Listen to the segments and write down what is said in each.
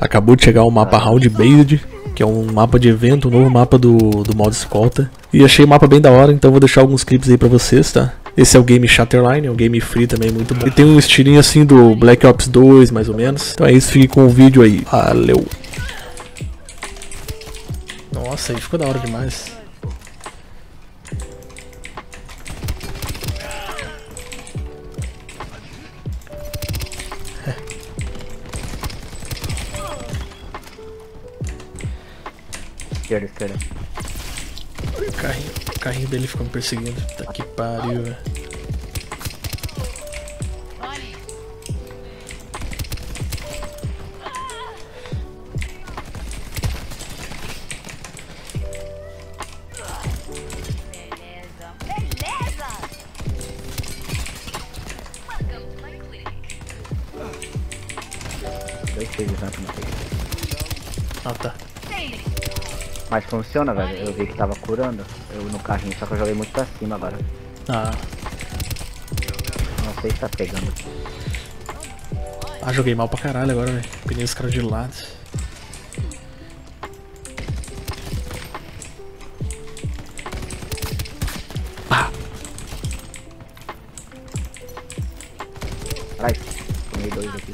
Acabou de chegar o mapa Round Based, que é um mapa de evento, um novo mapa do modo escolta. E achei o mapa bem da hora, então vou deixar alguns clipes aí pra vocês, tá? Esse é o game Shatterline, é um game free também muito bom. E tem um estilinho assim do Black Ops 2, mais ou menos. Então é isso, fique com o vídeo aí. Valeu! Nossa, aí ficou da hora demais. Esquerda. O carrinho dele ficou me perseguindo. Tá que pariu, velho. Ah, tá. Mas funciona, velho. Eu vi que tava curando eu no carrinho, só que eu joguei muito pra cima agora. Ah. Não sei se tá pegando. Ah, joguei mal pra caralho agora, velho. Pinei os caras de lado. Ah! Caralho, tomei dois aqui.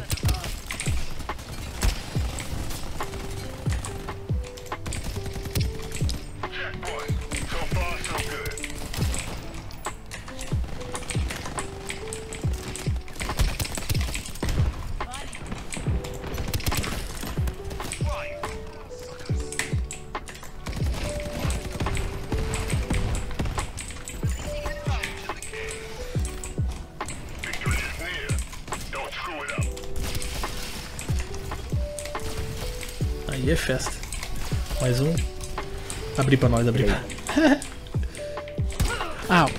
Aí é festa. Mais um. Abri pra nós, abri pra... Au.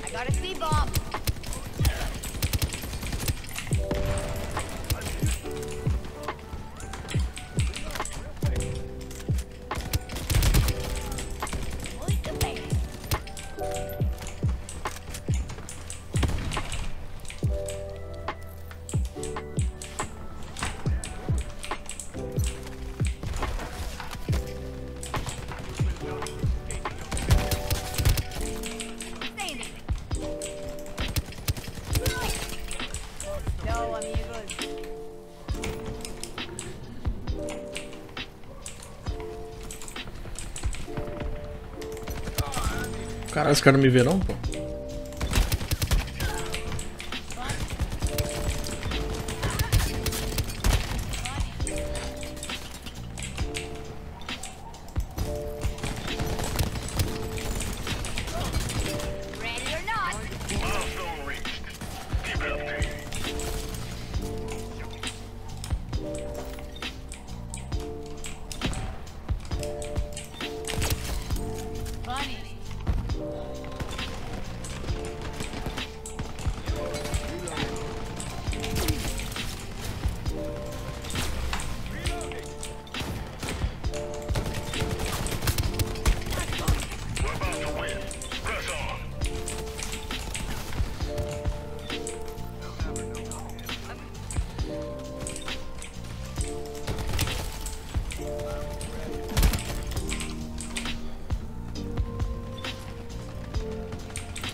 Caralho, os caras não me verão, pô.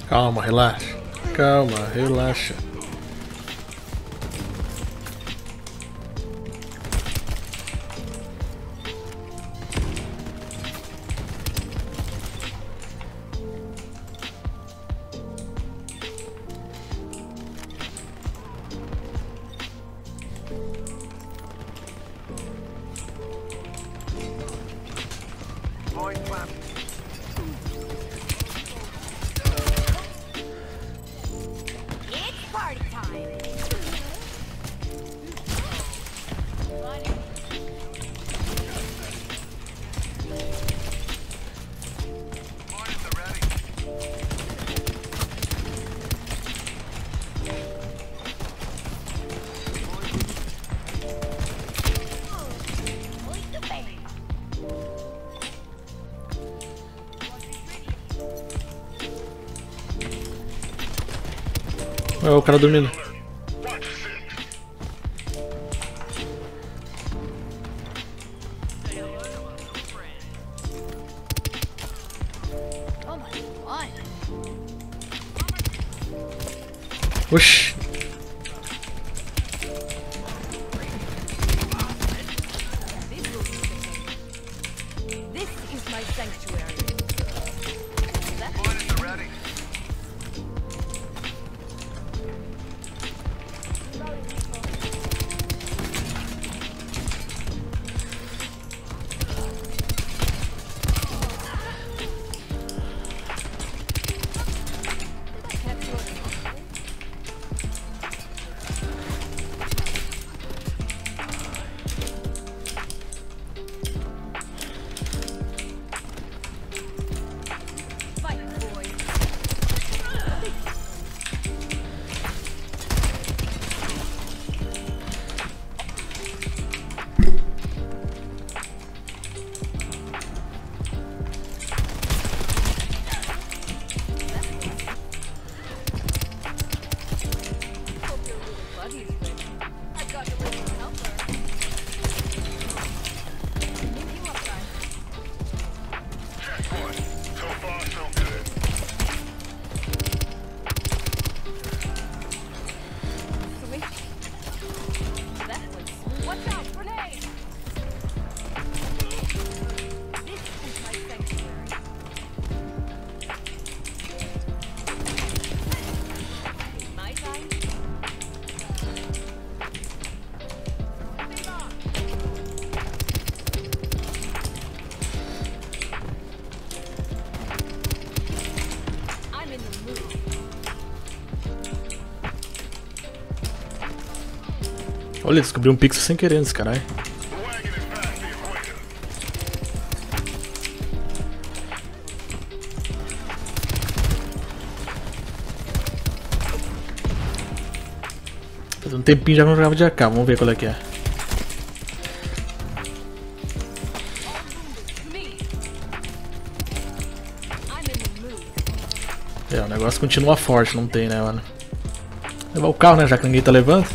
Calma, relaxa. Calma, relaxa. É o cara dormindo. Whoosh. Olha, descobri um pixel sem querer nesse caralho. Faz um tempinho já não jogava de AK, vamos ver qual é que é. É, o negócio continua forte, não tem, né, mano? Levar o carro, né, já que ninguém tá levando.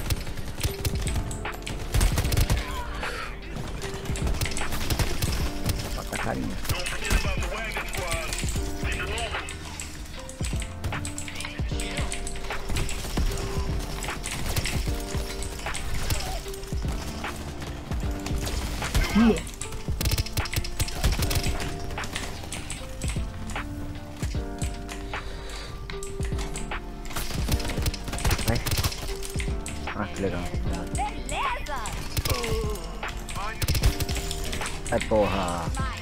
Ah, que legal. Ai, porra.